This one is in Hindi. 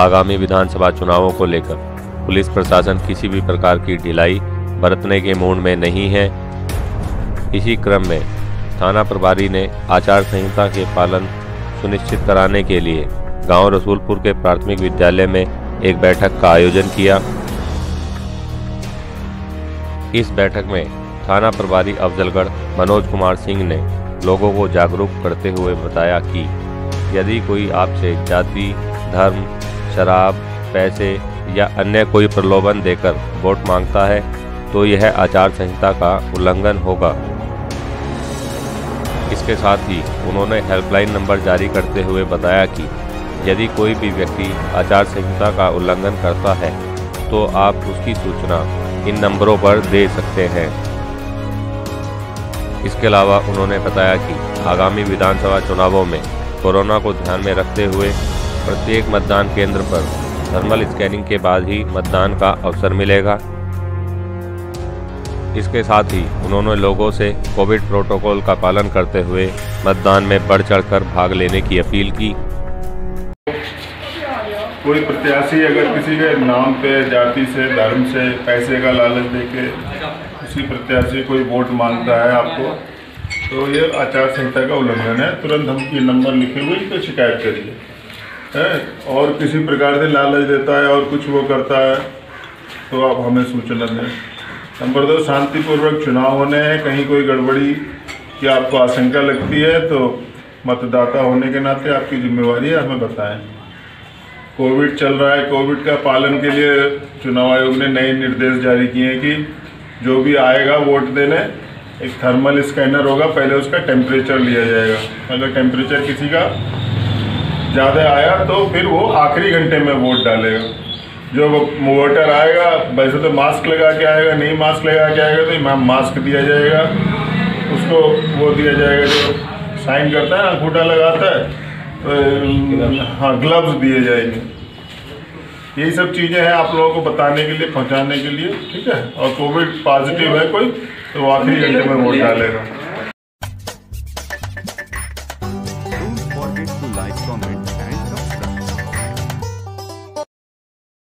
आगामी विधानसभा चुनावों को लेकर पुलिस प्रशासन किसी भी प्रकार की ढिलाई बरतने के मूड में नहीं है। इसी क्रम में थाना प्रभारी ने आचार संहिता के पालन सुनिश्चित कराने के लिए गांव रसूलपुर के प्राथमिक विद्यालय में एक बैठक का आयोजन किया। इस बैठक में थाना प्रभारी अफजलगढ़ मनोज कुमार सिंह ने लोगों को जागरूक करते हुए बताया कि यदि कोई आपसे जाति, धर्म, शराब, पैसे या अन्य कोई प्रलोभन देकर वोट मांगता है तो यह आचार संहिता का उल्लंघन होगा। इसके साथ ही उन्होंने हेल्पलाइन नंबर जारी करते हुए बताया कि यदि कोई भी व्यक्ति आचार संहिता का उल्लंघन करता है तो आप उसकी सूचना इन नंबरों पर दे सकते हैं। इसके अलावा उन्होंने बताया कि आगामी विधानसभा चुनावों में कोरोना को ध्यान में रखते हुए प्रत्येक मतदान केंद्र पर थर्मल स्कैनिंग के बाद ही मतदान का अवसर मिलेगा। इसके साथ ही उन्होंने लोगों से कोविड प्रोटोकॉल का पालन करते हुए मतदान में बढ़ चढ़कर भाग लेने की अपील की। कोई प्रत्याशी अगर किसी के नाम पे, जाति से, धर्म से, पैसे का लालच देके उसी प्रत्याशी कोई वोट मांगता है आपको, तो ये आचार संहिता का उल्लंघन है। तुरंत हम ये नंबर लिखे हुए इस पर शिकायत करिए है, और किसी प्रकार से लालच देता है और कुछ वो करता है तो आप हमें सूचना दें। नंबर 2, शांतिपूर्वक चुनाव होने हैं, कहीं कोई गड़बड़ी की आपको आशंका लगती है तो मतदाता होने के नाते आपकी जिम्मेवारी है, हमें बताएं। कोविड चल रहा है, कोविड का पालन के लिए चुनाव आयोग ने नए निर्देश जारी किए हैं कि जो भी आएगा वोट देने, एक थर्मल स्कैनर होगा, पहले उसका टेम्परेचर लिया जाएगा। अगर टेम्परेचर किसी का ज़्यादा आया तो फिर वो आखिरी घंटे में वोट डालेगा। जो वोटर आएगा, वैसे तो मास्क लगा के आएगा, नहीं मास्क लगा के आएगा तो इमाम मास्क दिया जाएगा, उसको वो दिया जाएगा जो साइन करता है, अंगूठा लगाता है तो हाँ, ग्लव्स दिए जाएंगे। यही सब चीज़ें हैं आप लोगों को बताने के लिए, पहुँचाने के लिए, ठीक है। और कोविड पॉजिटिव है कोई तो आखिरी घंटे में वोट डालेगा।